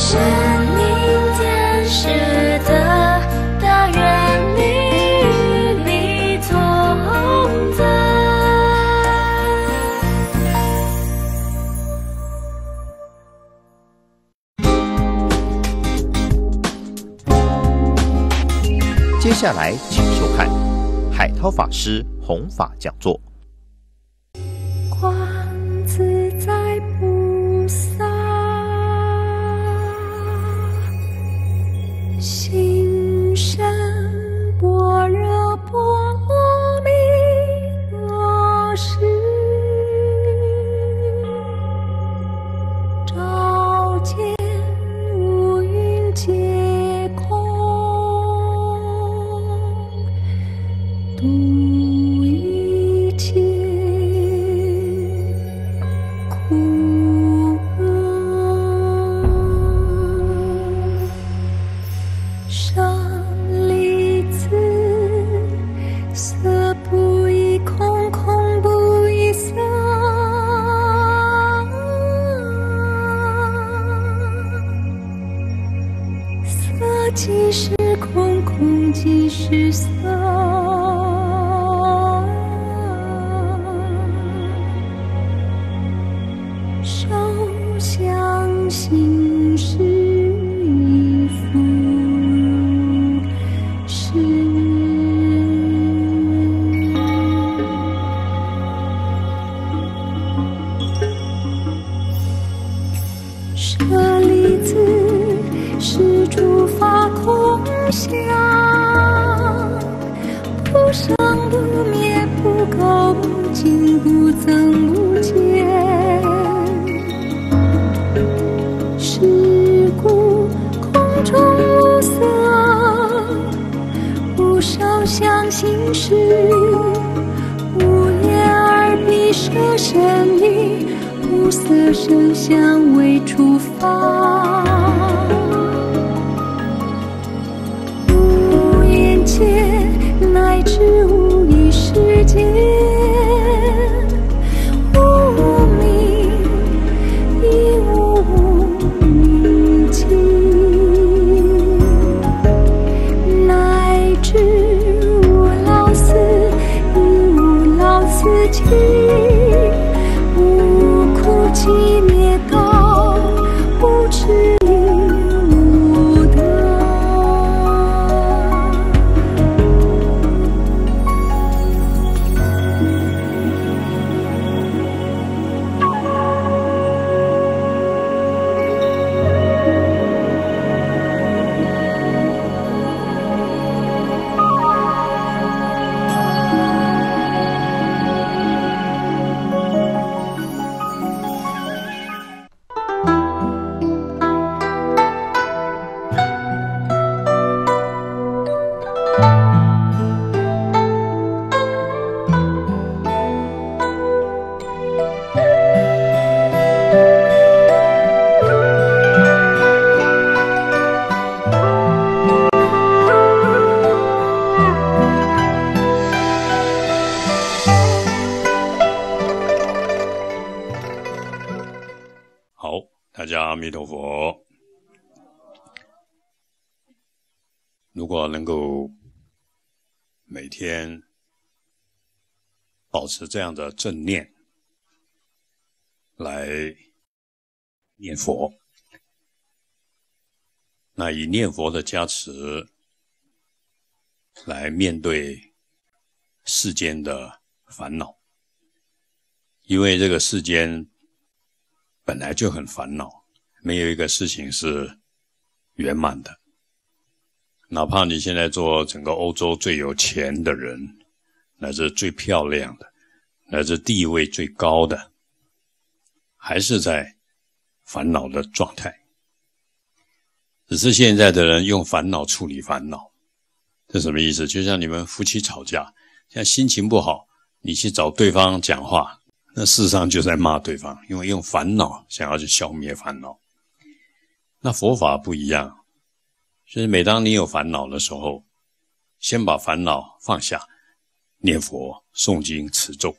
神灵天使的大愿你与你同在。接下来，请收看海涛法师弘法讲座。 是这样的正念来念佛，那以念佛的加持来面对世间的烦恼，因为这个世间本来就很烦恼，没有一个事情是圆满的。哪怕你现在做整个欧洲最有钱的人，乃至最漂亮的。 乃至地位最高的，还是在烦恼的状态。只是现在的人用烦恼处理烦恼，这什么意思？就像你们夫妻吵架，现在心情不好，你去找对方讲话，那事实上就在骂对方，因为用烦恼想要去消灭烦恼。那佛法不一样，就是每当你有烦恼的时候，先把烦恼放下，念佛、诵经、持咒。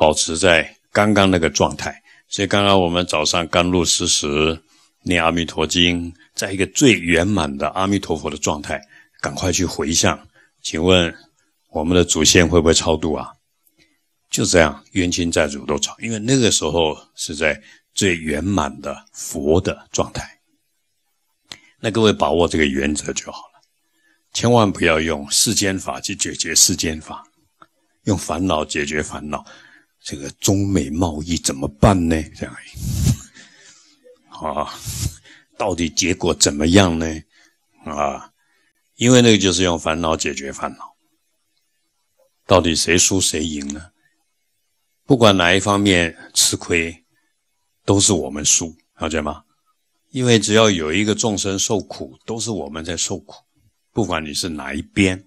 保持在刚刚那个状态，所以刚刚我们早上甘露时时念阿弥陀经，在一个最圆满的阿弥陀佛的状态，赶快去回向。请问我们的祖先会不会超度啊？就这样，冤亲债主都超，因为那个时候是在最圆满的佛的状态。那各位把握这个原则就好了，千万不要用世间法去解决世间法，用烦恼解决烦恼。这个中美贸易怎么办呢？这样啊，到底结果怎么样呢？啊，因为那个就是用烦恼解决烦恼。到底谁输谁赢呢？不管哪一方面吃亏，都是我们输，了解吗？因为只要有一个众生受苦，都是我们在受苦，不管你是哪一边。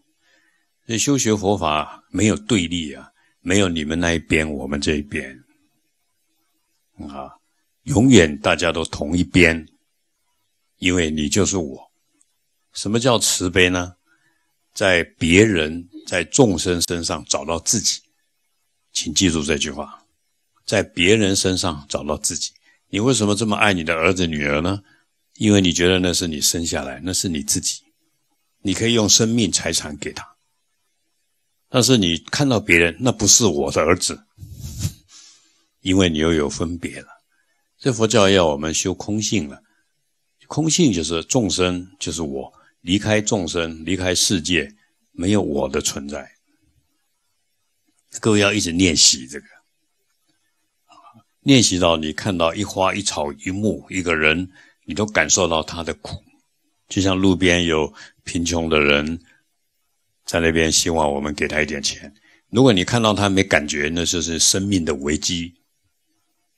所以修学佛法没有对立啊，没有你们那一边，我们这一边啊，永远大家都同一边，因为你就是我。什么叫慈悲呢？在别人、在众生身上找到自己，请记住这句话：在别人身上找到自己。你为什么这么爱你的儿子女儿呢？因为你觉得那是你生下来，那是你自己，你可以用生命财产给他。但是你看到别人，那不是我的儿子，因为你又有分别了。这佛教要我们修空性了，空性就是众生，就是我，离开众生，离开世界，没有我的存在。各位要一直练习这个，练习到你看到一花一草一木一个人，你都感受到他的苦。就像路边有贫穷的人在那边，希望我们给他一点钱，如果你看到他没感觉，那就是生命的危机，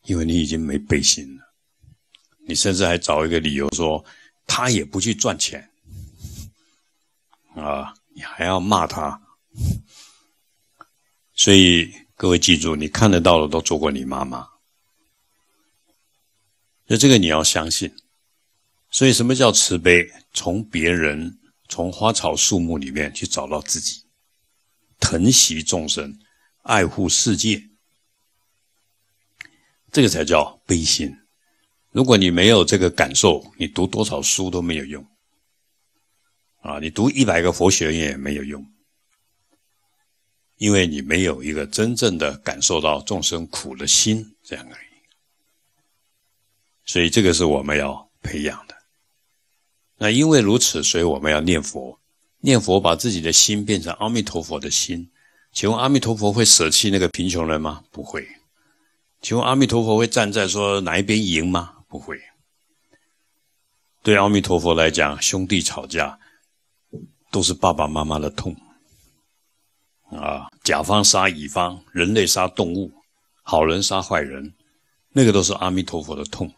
因为你已经没悲心了。你甚至还找一个理由说他也不去赚钱啊，你还要骂他。所以各位记住，你看得到的都做过你妈妈，所以这个你要相信。所以什么叫慈悲？从别人，从花草树木里面去找到自己，疼惜众生，爱护世界，这个才叫悲心。如果你没有这个感受，你读多少书都没有用啊！你读100个佛学院也没有用，因为你没有一个真正的感受到众生苦的心，这样而已。所以这个是我们要培养的。那因为如此，所以我们要念佛，念佛把自己的心变成阿弥陀佛的心。请问阿弥陀佛会舍弃那个贫穷人吗？不会。请问阿弥陀佛会站在说哪一边赢吗？不会。对阿弥陀佛来讲，兄弟吵架都是爸爸妈妈的痛啊，甲方杀乙方，人类杀动物，好人杀坏人，那个都是阿弥陀佛的痛。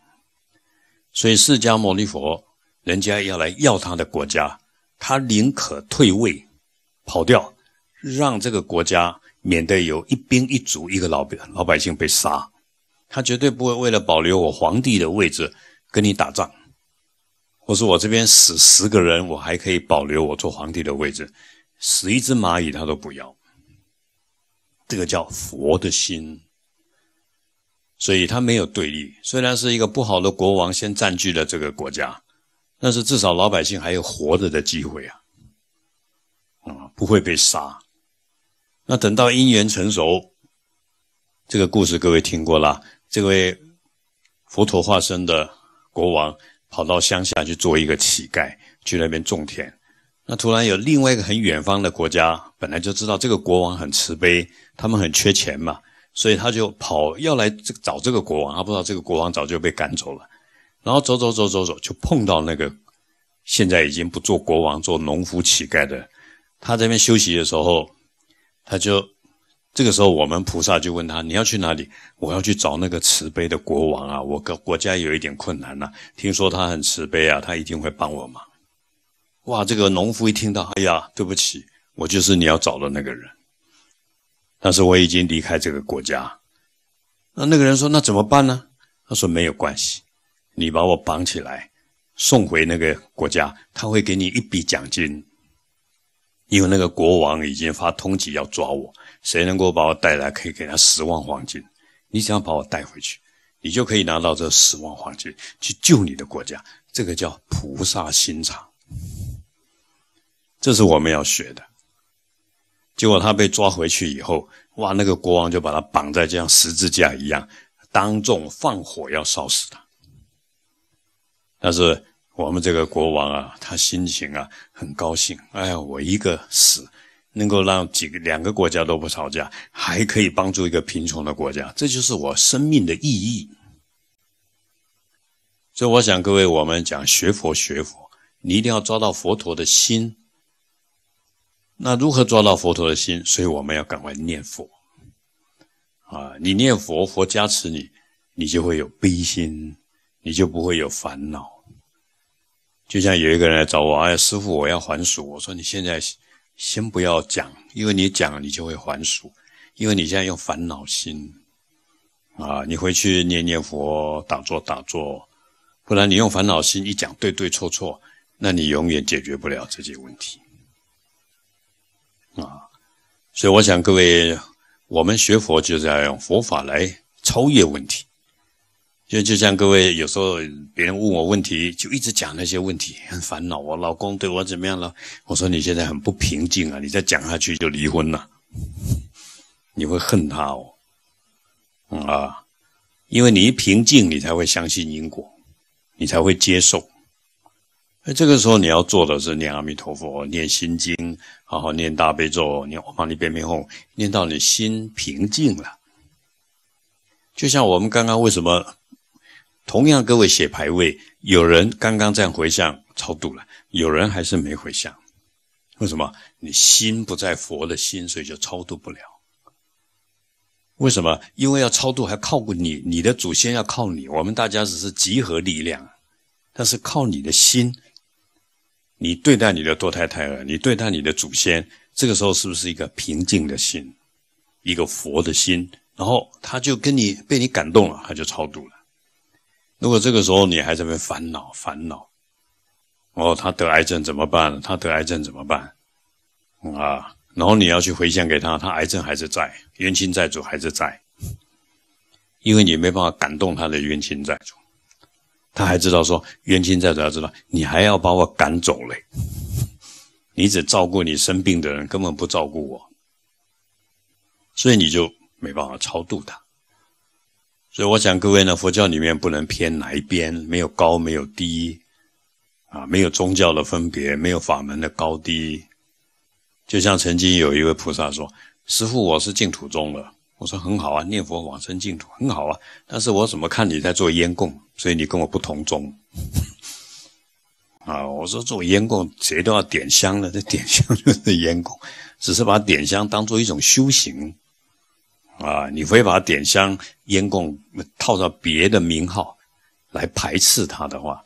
所以释迦牟尼佛人家要来要他的国家，他宁可退位跑掉，让这个国家免得有一兵一卒一个老百姓被杀。他绝对不会为了保留我皇帝的位置跟你打仗，或是我这边死10个人，我还可以保留我做皇帝的位置，死1只蚂蚁他都不要。这个叫佛的心。所以他没有对立，虽然是一个不好的国王先占据了这个国家，但是至少老百姓还有活着的机会啊，不会被杀。那等到因缘成熟，这个故事各位听过啦，这位佛陀化身的国王跑到乡下去做一个乞丐，去那边种田。那突然有另外一个很远方的国家，本来就知道这个国王很慈悲，他们很缺钱嘛，所以他就跑要来找这个国王。他不知道这个国王早就被赶走了，然后走就碰到那个现在已经不做国王，做农夫乞丐的。他在那边休息的时候，他就这个时候我们菩萨就问他，你要去哪里？我要去找那个慈悲的国王啊，我国家有一点困难啊，听说他很慈悲啊，他一定会帮我忙。哇，这个农夫一听到，哎呀，对不起，我就是你要找的那个人，但是我已经离开这个国家。那个人说，那怎么办呢？他说，没有关系，你把我绑起来送回那个国家，他会给你一笔奖金，因为那个国王已经发通缉要抓我，谁能够把我带来可以给他10万黄金，你只要把我带回去。你就可以拿到这10万黄金去救你的国家。这个叫菩萨心肠，这是我们要学的。结果他被抓回去以后，哇，那个国王就把他绑在这样十字架一样，当众放火要烧死他。但是我们这个国王啊，他心情啊很高兴，哎呀，我一个死，能够让两个国家都不吵架，还可以帮助一个贫穷的国家，这就是我生命的意义。所以我想各位，我们讲学佛，你一定要抓到佛陀的心。那如何抓到佛陀的心？所以我们要赶快念佛啊！你念佛，佛加持你，你就会有悲心，你就不会有烦恼。就像有一个人来找我，哎，师父，我要还俗。我说你现在先不要讲，因为你讲你就会还俗，因为你现在用烦恼心啊！你回去念念佛，打坐，不然你用烦恼心一讲对错，那你永远解决不了这些问题。啊，所以我想各位，我们学佛就是要用佛法来超越问题。就像各位有时候别人问我问题，就一直讲那些问题，很烦恼。我老公对我怎么样了？我说你现在很不平静啊，你再讲下去就离婚了，你会恨他哦。啊，因为你一平静，你才会相信因果，你才会接受。那这个时候你要做的是念阿弥陀佛，念心经，好好念大悲咒，念唵嘛呢叭咪吽，念到你心平静了。就像我们刚刚为什么，同样各位写牌位，有人刚刚这样回向超度了，有人还是没回向，为什么？你心不在佛的心，所以就超度不了。为什么？因为要超度还靠过你，你的祖先要靠你，我们大家只是集合力量，但是靠你的心。你对待你的堕胎胎儿，你对待你的祖先，这个时候是不是一个平静的心，一个佛的心？然后他就跟你被你感动了，他就超度了。如果这个时候你还在那边烦恼，哦，他得癌症怎么办？啊，然后你要去回向给他，他癌症还是在，冤亲债主还是在，因为你没办法感动他的冤亲债主。他还知道说，冤亲债主要知道，你还要把我赶走嘞，你只照顾你生病的人，根本不照顾我，所以你就没办法超度他。所以我想各位呢，佛教里面不能偏哪一边，没有高没有低啊，没有宗教的分别，没有法门的高低。就像曾经有一位菩萨说，师父，我是净土宗了。我说很好啊，念佛往生净土很好啊，但是我怎么看你在做烟供，所以你跟我不同宗啊。我说做烟供谁都要点香了，这点香就是烟供，只是把点香当做一种修行啊，你非把点香烟供套到别的名号来排斥它的话，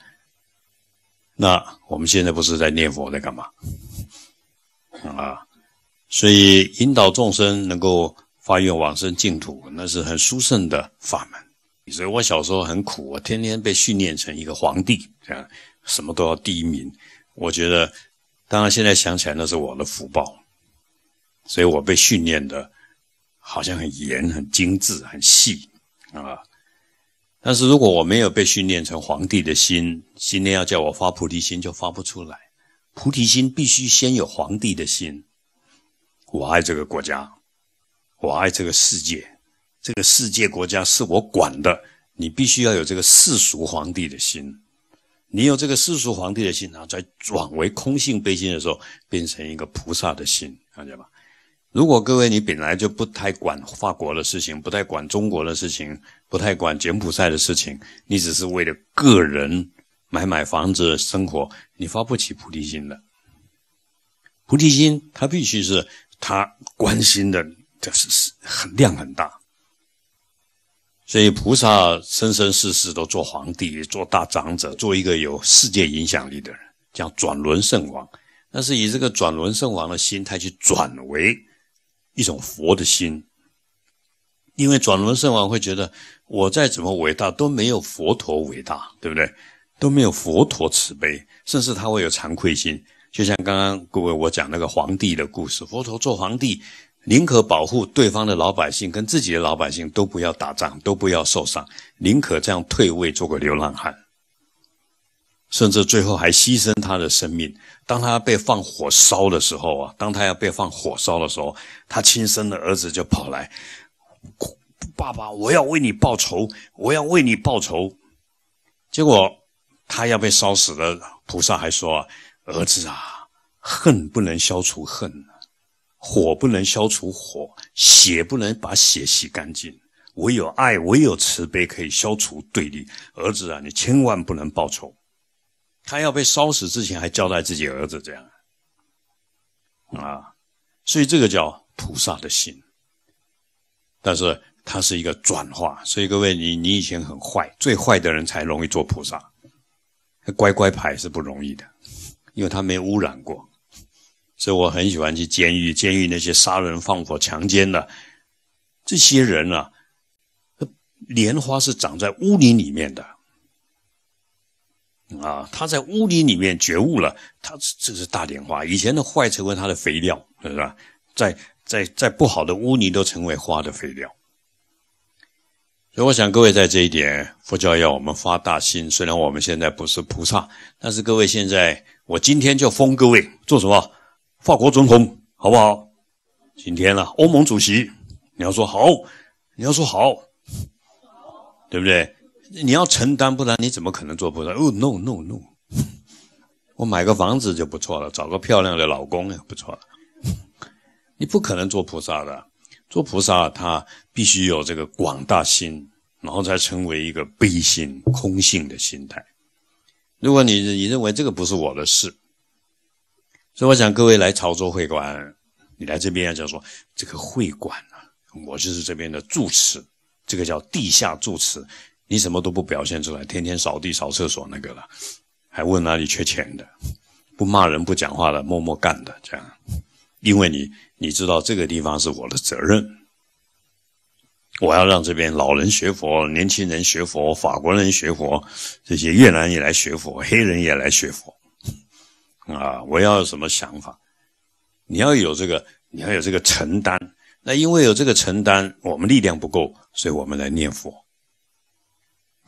那我们现在不是在念佛在干嘛啊？所以引导众生能够发愿往生净土，那是很殊胜的法门。所以我小时候很苦，我天天被训练成一个皇帝，这样什么都要第一名。我觉得，当然现在想起来那是我的福报，所以我被训练的好像很严、很精致、很细啊。但是如果我没有被训练成皇帝的心，今天要叫我发菩提心就发不出来。菩提心必须先有皇帝的心，我爱这个国家。我爱这个世界，这个世界国家是我管的，你必须要有这个世俗皇帝的心。你有这个世俗皇帝的心，然后再转为空性悲心的时候，变成一个菩萨的心，看见吧？如果各位你本来就不太管法国的事情，不太管中国的事情，不太管柬埔寨的事情，你只是为了个人买房子生活，你发不起菩提心的。菩提心它必须是他关心的，这是很量很大，所以菩萨生生世世都做皇帝，做大长者，做一个有世界影响力的人，叫转轮圣王。但是以这个转轮圣王的心态去转为一种佛的心，因为转轮圣王会觉得我再怎么伟大都没有佛陀伟大，对不对？都没有佛陀慈悲，甚至他会有惭愧心。就像刚刚各位我讲那个皇帝的故事，佛陀做皇帝，宁可保护对方的老百姓跟自己的老百姓都不要打仗，都不要受伤，宁可这样退位做个流浪汉，甚至最后还牺牲他的生命。当他被放火烧的时候啊，当他要被放火烧的时候，他亲生的儿子就跑来，爸爸，我要为你报仇，我要为你报仇。结果他要被烧死的菩萨还说啊，儿子啊，恨不能消除恨，火不能消除火，血不能把血洗干净，唯有爱，唯有慈悲可以消除对立。儿子啊，你千万不能报仇。他要被烧死之前还交代自己儿子这样啊，所以这个叫菩萨的心，但是它是一个转化。所以各位，你以前很坏，最坏的人才容易做菩萨，乖乖牌是不容易的，因为他没污染过。所以我很喜欢去监狱，监狱那些杀人放火强奸的这些人啊，莲花是长在污泥里面的啊，他在污泥里面觉悟了，他这是大莲花。以前的坏成为他的肥料，是吧？在不好的污泥都成为花的肥料。所以我想各位在这一点，佛教要我们发大心。虽然我们现在不是菩萨，但是各位现在，我今天就封各位做什么？法国总统，好不好？今天啊，欧盟主席，你要说好，你要说好，对不对？你要承担，不然你怎么可能做菩萨？哦 ，no no no， 我买个房子就不错了，找个漂亮的老公也不错了。你不可能做菩萨的，做菩萨他必须有这个广大心，然后才成为一个悲心、空性的心态。如果你认为这个不是我的事，所以我想各位来潮州会馆，你来这边要讲说这个会馆啊，我就是这边的住持，这个叫地下住持。你什么都不表现出来，天天扫地扫厕所那个了，还问哪里缺钱的，不骂人不讲话的，默默干的这样。因为你知道这个地方是我的责任，我要让这边老人学佛，年轻人学佛，法国人学佛，这些越南也来学佛，黑人也来学佛啊！我要有什么想法？你要有这个承担。那因为有这个承担，我们力量不够，所以我们来念佛。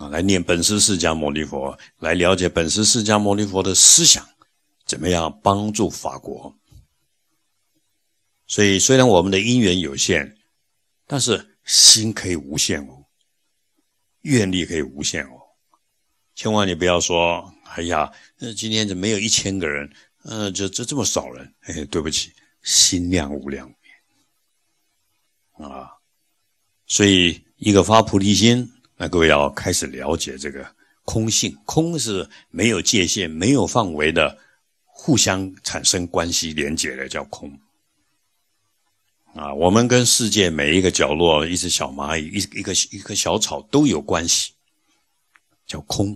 来念本师释迦牟尼佛，来了解本师释迦牟尼佛的思想，怎么样帮助法国。所以虽然我们的因缘有限，但是心可以无限哦，愿力可以无限哦。千万你不要说，哎呀，今天怎么没有1000个人，这么少人，哎，对不起，心量无量变啊。所以一个发菩提心，那各位要开始了解这个空性，空是没有界限、没有范围的，互相产生关系连结的叫空。啊，我们跟世界每一个角落、一只小蚂蚁、一个小草都有关系，叫空。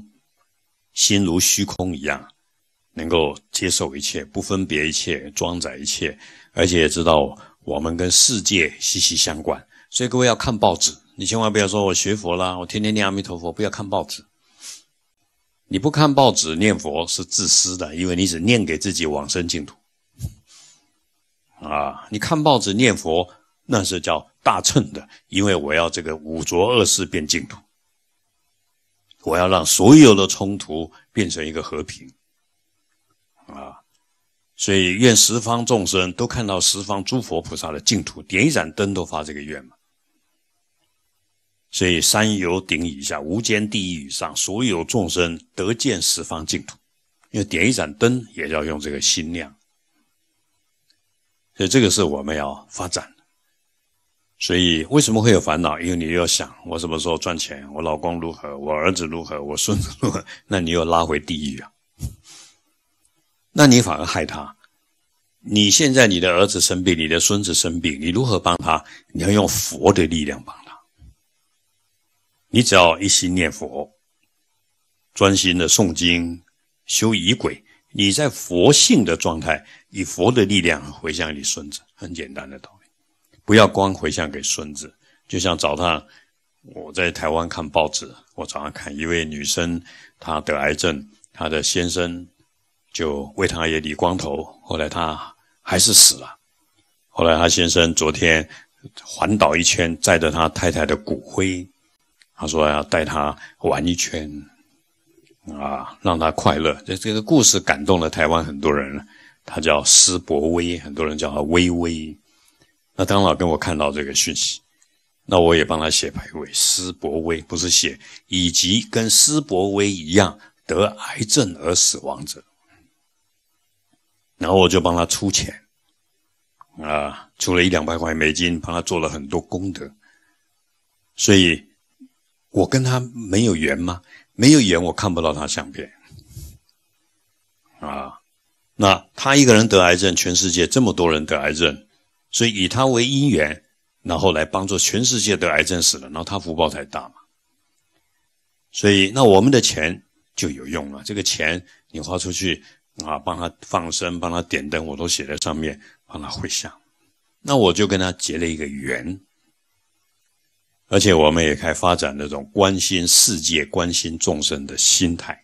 心如虚空一样，能够接受一切，不分别一切，装载一切，而且也知道我们跟世界息息相关。所以各位要看报纸。你千万不要说我学佛啦，我天天念阿弥陀佛，不要看报纸。你不看报纸念佛是自私的，因为你只念给自己往生净土。啊，你看报纸念佛，那是叫大乘的，因为我要这个五浊恶世变净土，我要让所有的冲突变成一个和平。啊，所以愿十方众生都看到十方诸佛菩萨的净土，点一盏灯都发这个愿嘛。所以三有顶以下，无间地狱以上，所有众生得见十方净土。因为点一盏灯也要用这个心量，所以这个是我们要发展的。所以为什么会有烦恼？因为你又想我什么时候赚钱，我老公如何，我儿子如何，我孙子如何，那你又拉回地狱啊，那你反而害他。你现在你的儿子生病，你的孙子生病，你如何帮他？你要用佛的力量帮他。你只要一心念佛，专心的诵经，修仪轨，你在佛性的状态，以佛的力量回向你孙子，很简单的道理。不要光回向给孙子。就像早上我在台湾看报纸，我早上看一位女生，她得癌症，她的先生就为她也理光头，后来她还是死了。后来他先生昨天环岛一圈，载着他太太的骨灰，他说要带他玩一圈，啊，让他快乐。这个故事感动了台湾很多人，他叫施伯威，很多人叫他威威。那当老跟我看到这个讯息，那我也帮他写牌位，施伯威不是写以及跟施伯威一样得癌症而死亡者。然后我就帮他出钱啊，出了100-200块美金，帮他做了很多功德。所以我跟他没有缘吗？没有缘，我看不到他相片啊。那他一个人得癌症，全世界这么多人得癌症，所以以他为因缘，然后来帮助全世界得癌症死了，然后他福报才大嘛。所以那我们的钱就有用了，这个钱你花出去啊，帮他放生，帮他点灯，我都写在上面，帮他回向。那我就跟他结了一个缘，而且我们也开发展那种关心世界、关心众生的心态。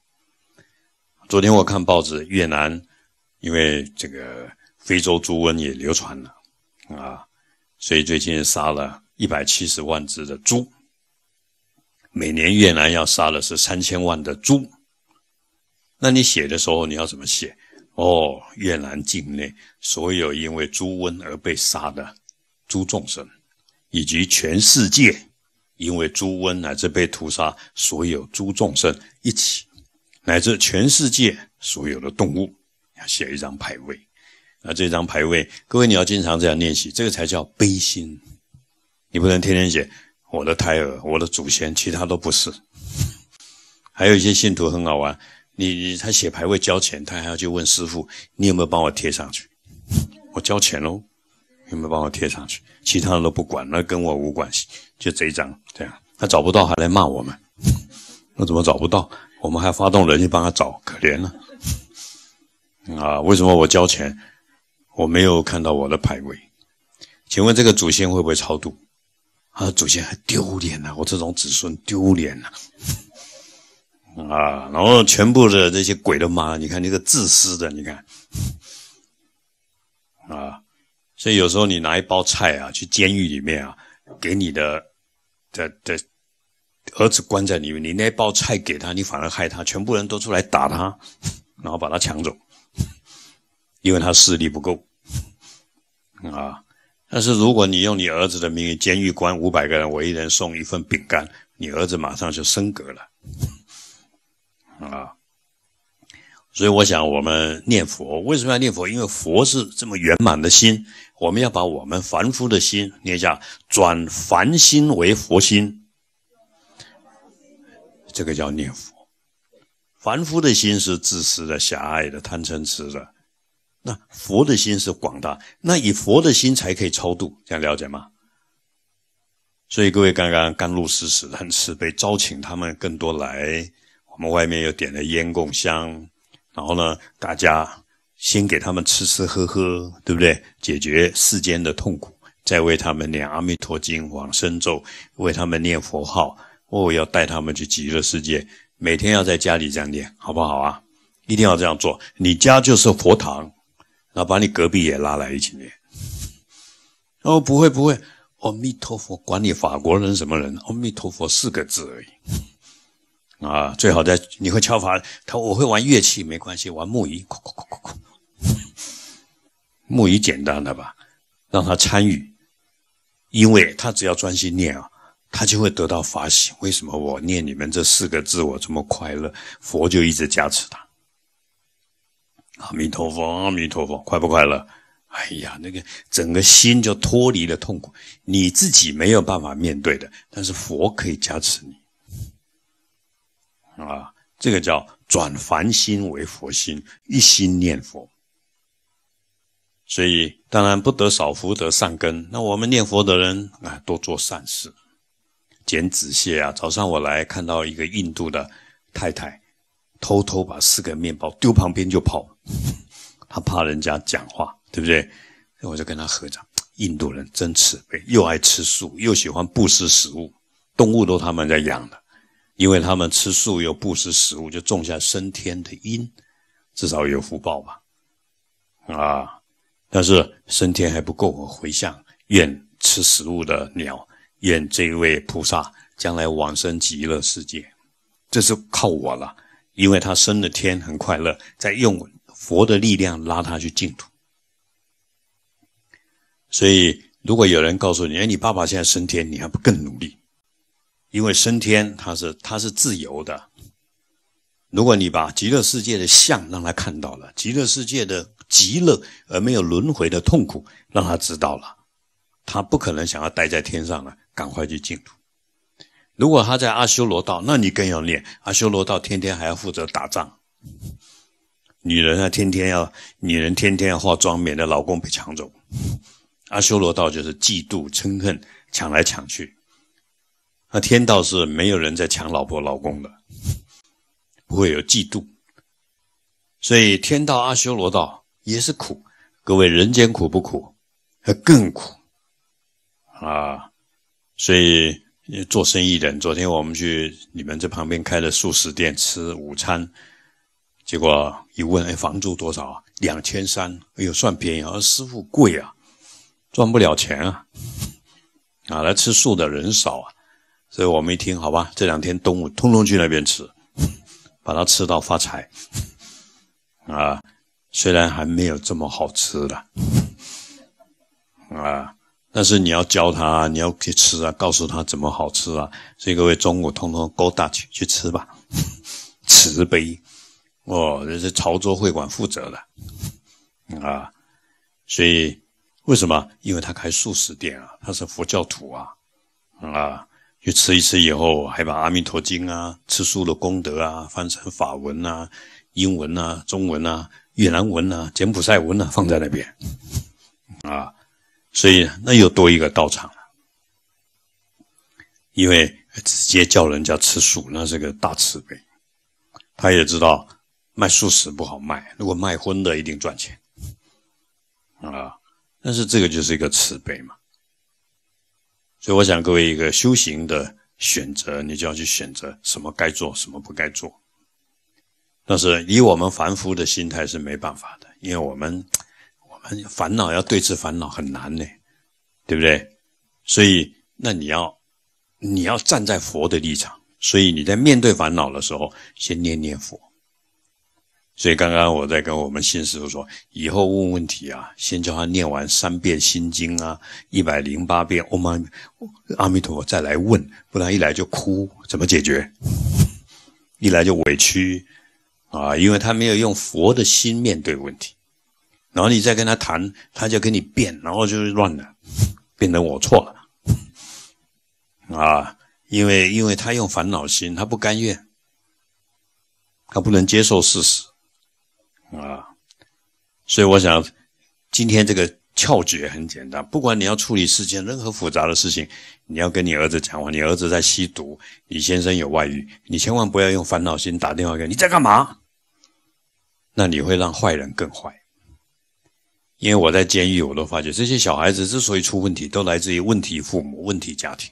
昨天我看报纸，越南因为这个非洲猪瘟也流传了啊，所以最近杀了170万只的猪，每年越南要杀的是3000万的猪。那你写的时候你要怎么写？哦，越南境内所有因为猪瘟而被杀的猪众生，以及全世界因为猪瘟乃至被屠杀所有猪众生一起，乃至全世界所有的动物，要写一张牌位。那这张牌位，各位你要经常这样练习，这个才叫悲心。你不能天天写我的胎儿、我的祖先，其他都不是。还有一些信徒很好玩，他写牌位交钱，他还要去问师父，你有没有帮我贴上去？我交钱咯，有没有帮我贴上去？其他人都不管，那跟我无关系，就这一张这样。他找不到还来骂我们，那怎么找不到？我们还发动人去帮他找，可怜了啊！为什么我交钱，我没有看到我的牌位？请问这个祖先会不会超度？他的祖先还丢脸啊，我这种子孙丢脸啊！啊，然后全部的这些鬼都骂，你看这个自私的，你看，啊，所以有时候你拿一包菜啊，去监狱里面啊，给你的儿子关在里面，你那包菜给他，你反而害他，全部人都出来打他，然后把他抢走，因为他势力不够，啊，但是如果你用你儿子的名义，监狱关500个人，我一人送一份饼干，你儿子马上就升格了。啊，所以我想我们念佛，为什么要念佛？因为佛是这么圆满的心，我们要把我们凡夫的心念一下，转凡心为佛心，这个叫念佛。凡夫的心是自私的、狭隘的、贪嗔痴的，那佛的心是广大，那以佛的心才可以超度，这样了解吗？所以各位刚刚甘露施食很慈悲，招请他们更多来。我们外面又点了烟供香，然后呢，大家先给他们吃吃喝喝，对不对？解决世间的痛苦，再为他们念阿弥陀经、往生咒，为他们念佛号。我要带他们去极乐世界，每天要在家里这样念，好不好啊？一定要这样做，你家就是佛堂，然后把你隔壁也拉来一起念。哦，不会不会，阿弥陀佛，管你法国人什么人，阿弥陀佛4个字而已。啊，最好在你会敲法，我会玩乐器没关系，玩木鱼，木鱼简单的吧，让他参与，因为他只要专心念啊，他就会得到法喜。为什么我念你们这4个字我这么快乐？佛就一直加持他。阿弥陀佛，阿弥陀佛，快不快乐？哎呀，那个整个心就脱离了痛苦，你自己没有办法面对的，但是佛可以加持你。啊，这个叫转凡心为佛心，一心念佛。所以当然不得少福，得善根。那我们念佛的人啊，多做善事，剪纸屑啊。早上我来看到一个印度的太太，偷偷把4个面包丢旁边就跑，她怕人家讲话，对不对？所以我就跟她合掌，印度人真慈悲，又爱吃素，又喜欢布施食物，动物都他们在养的。因为他们吃素又布施食物，就种下升天的因，至少有福报吧。啊，但是升天还不够，我回向愿吃食物的鸟，愿这一位菩萨将来往生极乐世界，这是靠我了，因为他升了天很快乐，再用佛的力量拉他去净土。所以如果有人告诉你，哎，你爸爸现在升天，你还不更努力？因为升天他是自由的。如果你把极乐世界的相让他看到了，极乐世界的极乐而没有轮回的痛苦让他知道了，他不可能想要待在天上了，赶快去净土。如果他在阿修罗道，那你更要念阿修罗道，天天还要负责打仗，女人天天要化妆，免得老公被抢走。阿修罗道就是嫉妒嗔恨，抢来抢去。那天道是没有人在抢老婆老公的，不会有嫉妒，所以天道、阿修罗道也是苦。各位，人间苦不苦？更苦啊！所以做生意人，昨天我们去你们这旁边开的素食店吃午餐，结果一问，哎，房租多少啊？2300，哎呦，算便宜啊！师傅贵啊，赚不了钱啊！啊，来吃素的人少啊，所以我们一听，好吧，这两天中午通通去那边吃。把它吃到发财啊！虽然还没有这么好吃了啊，但是你要教他，你要去吃啊，告诉他怎么好吃啊。所以各位中午通通勾搭去吃吧，慈悲哦，这是潮州会馆负责的啊。所以为什么？因为他开素食店啊，他是佛教徒啊啊。去吃一吃以后，还把《阿弥陀经》啊、吃素的功德啊翻成法文啊、英文啊、中文啊、越南文啊、柬埔寨文啊放在那边啊，所以那又多一个道场了。因为直接叫人家吃素，那是个大慈悲。他也知道卖素食不好卖，如果卖荤的一定赚钱啊，但是这个就是一个慈悲嘛。所以我想各位一个修行的选择，你就要去选择什么该做，什么不该做。但是以我们凡夫的心态是没办法的，因为我们烦恼要对治烦恼很难呢，对不对？所以那你要站在佛的立场，所以你在面对烦恼的时候，先念念佛。所以刚刚我在跟我们新师父说，以后问问题啊，先叫他念完3遍心经啊，108遍阿弥陀佛再来问，不然一来就哭，怎么解决？一来就委屈啊，因为他没有用佛的心面对问题。然后你再跟他谈，他就跟你辩，然后就乱了，变成我错了啊，因为他用烦恼心，他不甘愿，他不能接受事实。啊，所以我想今天这个窍诀很简单，不管你要处理世间任何复杂的事情，你要跟你儿子讲话，你儿子在吸毒，你先生有外遇，你千万不要用烦恼心打电话给你在干嘛，那你会让坏人更坏。因为我在监狱我都发觉，这些小孩子之所以出问题，都来自于问题父母、问题家庭，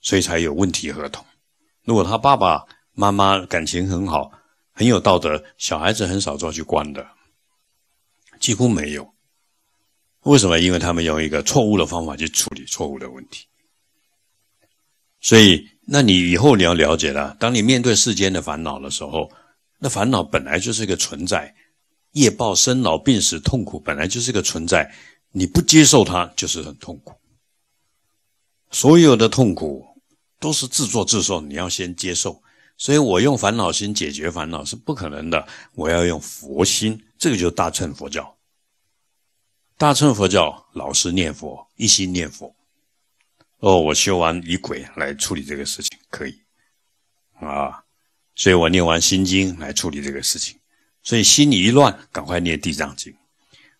所以才有问题合同。如果他爸爸妈妈感情很好，很有道德，小孩子很少抓去关的，几乎没有。为什么？因为他们用一个错误的方法去处理错误的问题。所以那你以后你要了解了，当你面对世间的烦恼的时候，那烦恼本来就是一个存在，业报生老病死痛苦本来就是一个存在，你不接受它就是很痛苦。所有的痛苦都是自作自受，你要先接受。所以我用烦恼心解决烦恼是不可能的，我要用佛心，这个就是大乘佛教。大乘佛教老实念佛，一心念佛。哦，我修完仪轨来处理这个事情，可以啊。所以我念完心经来处理这个事情。所以心里一乱，赶快念地藏经。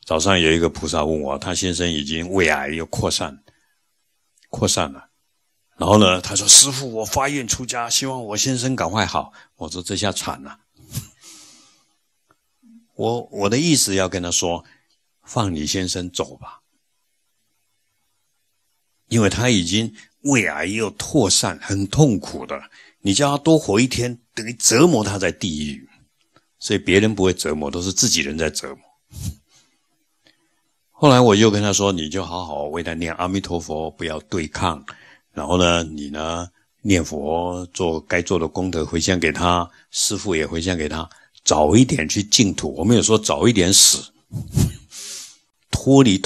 早上有一个菩萨问我，他先生已经胃癌又扩散了。然后呢，他说：“师父，我发愿出家，希望我先生赶快好。”我说：“这下惨了。”我的意思要跟他说，放你先生走吧，因为他已经胃癌又扩散，很痛苦的。你叫他多活一天，等于折磨他在地狱。所以别人不会折磨，都是自己人在折磨。后来我又跟他说，你就好好为他念阿弥陀佛，不要对抗。然后呢，你呢念佛做该做的功德回向给他，师父也回向给他，早一点去净土。我没有说早一点死，脱离。